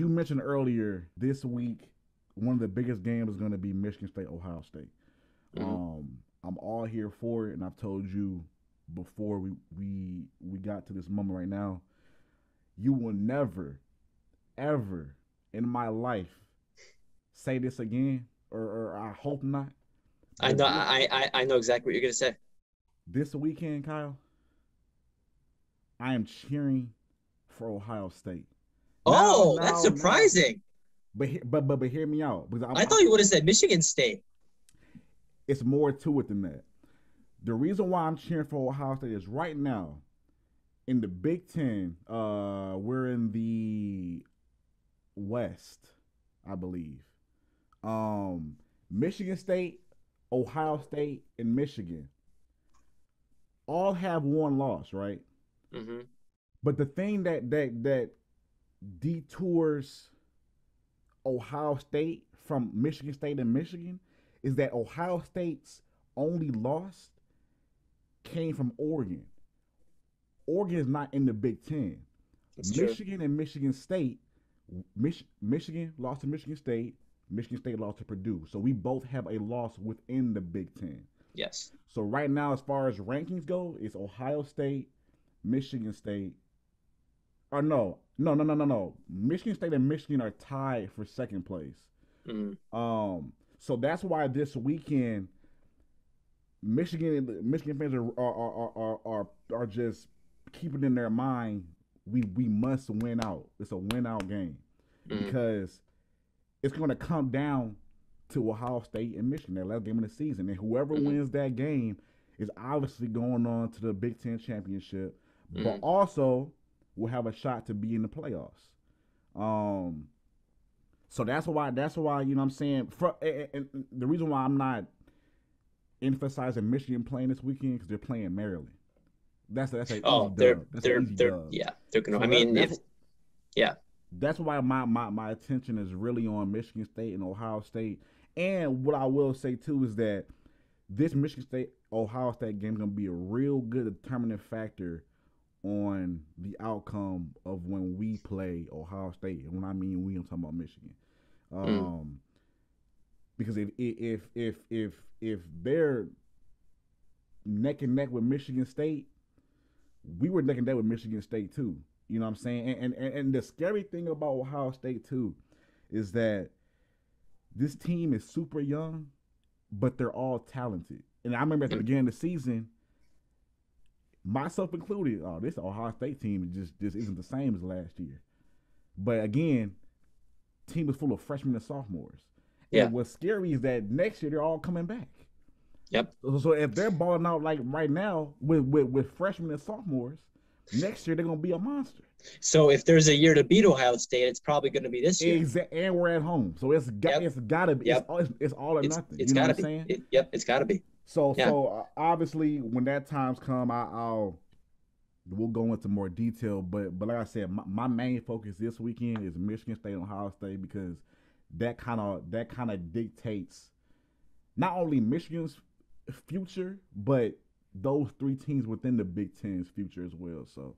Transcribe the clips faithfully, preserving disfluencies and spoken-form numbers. You mentioned earlier this week, one of the biggest games is going to be Michigan State, Ohio State. Mm-hmm. Um, I'm all here for it, and I've told you before we we we got to this moment right now, you will never, ever in my life say this again, or, or I hope not. I know, I, I, I know exactly what you're going to say. This weekend, Kyle, I am cheering for Ohio State. Oh, now, that's now, surprising. Now. But, but, but, but hear me out. Because I, I thought you would have said Michigan State. It's more to it than that. The reason why I'm cheering for Ohio State is right now in the Big Ten, uh, we're in the West, I believe. Um, Michigan State, Ohio State, and Michigan all have one loss, right? Mm-hmm. But the thing that that that detours Ohio State from Michigan State and Michigan is that Ohio State's only loss came from Oregon. Oregon is not in the Big Ten. That's Michigan true. And Michigan State, Mich- Michigan lost to Michigan State. Michigan State lost to Purdue. So we both have a loss within the Big Ten. Yes. So right now, as far as rankings go, it's Ohio State, Michigan State. Or no, no, no, no, no, no. Michigan State and Michigan are tied for second place. Mm-hmm. Um, so that's why this weekend, Michigan Michigan fans are are are are, are, are just keeping in their mind, we, we must win out. It's a win-out game. Mm-hmm. Because it's going to come down to Ohio State and Michigan, their last game of the season. And whoever mm-hmm. wins that game is obviously going on to the Big Ten championship, mm-hmm. but also will have a shot to be in the playoffs. Um, so that's why, that's why, you know what I'm saying? For, and, and the reason why I'm not emphasizing Michigan playing this weekend because they're playing Maryland. That's that's a oh, they're, that's they're, they're, yeah, they're going to, so I mean, if, yeah. That's why my, my, my attention is really on Michigan State and Ohio State. And what I will say, too, is that this Michigan State-Ohio State game is going to be a real good determining factor on the outcome of when we play Ohio State. And when I mean we, I'm talking about Michigan. Um, mm. Because if if if if if they're neck and neck with Michigan State, we were neck and neck with Michigan State, too. You know what I'm saying? And, and and the scary thing about Ohio State, too, is that this team is super young, but they're all talented. And I remember at the beginning of the season, myself included, oh, this Ohio State team just, just isn't the same as last year. But again, team was full of freshmen and sophomores. Yeah. And what's scary is that next year they're all coming back. Yep. So, so if they're balling out like right now with, with, with freshmen and sophomores, next year, they're going to be a monster. So if there's a year to beat Ohio State, it's probably going to be this year. Exactly. And we're at home. So it's got, yep. it's got to be. Yep. It's, all, it's, it's all or it's, nothing. It's you know what I'm be. saying? It, yep, it's got to be. So yeah. so uh, obviously, when that time's come, I, I'll we'll go into more detail. But, but like I said, my, my main focus this weekend is Michigan State and Ohio State because that kind of that kind of dictates not only Michigan's future, but those three teams within the Big Ten's future as well. So,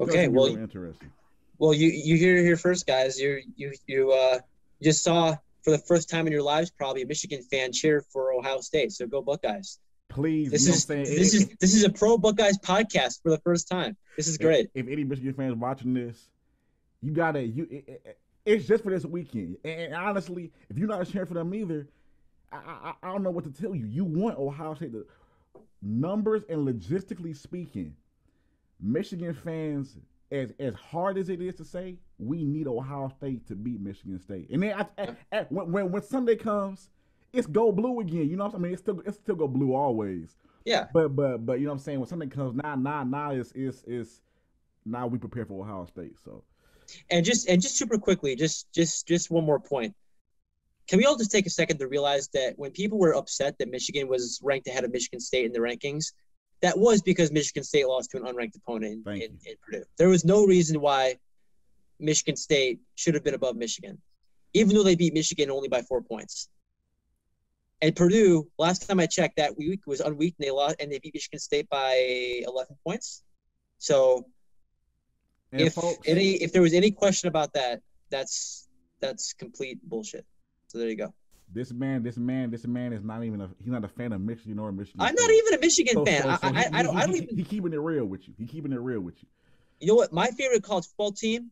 okay, well, really interesting. Well, you you hear here first, guys. You you you uh just saw for the first time in your lives probably a Michigan fan cheer for Ohio State. So go Buckeyes! Please, this is this it, is this is a pro Buckeyes podcast for the first time. This is great. If, if any Michigan fans watching this, you gotta you. It, it, it's just for this weekend, and, and honestly, if you're not cheering for them either, I, I I don't know what to tell you. You want Ohio State to. Numbers and logistically speaking, Michigan fans, as as hard as it is to say, we need Ohio State to beat Michigan State. And then I, I, I, when when Sunday comes, it's go blue again. You know what I mean? It's still it's still go blue always. Yeah. But but but you know what I'm saying? When Sunday comes, now now now is is is now we prepare for Ohio State. So. And just and just super quickly, just just just one more point. Can we all just take a second to realize that when people were upset that Michigan was ranked ahead of Michigan State in the rankings, that was because Michigan State lost to an unranked opponent in, in, in Purdue. There was no reason why Michigan State should have been above Michigan, even though they beat Michigan only by four points. And Purdue, last time I checked, that week was unweeked, and they lost, and they beat Michigan State by eleven points. So, and if folks, any if there was any question about that, that's that's complete bullshit. So there you go. This man, this man, this man is not even a, he's not a fan of Michigan or Michigan. I'm not even a Michigan so, fan. So, so I, I, he, I don't, he, I don't he, even. He keeping it real with you. He keeping it real with you. You know what? My favorite college football team,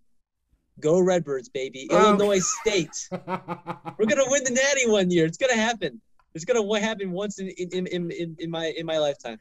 go Redbirds, baby. Um. Illinois State. We're gonna win the Natty one year. It's gonna happen. It's gonna happen once in in in in, in my in my lifetime.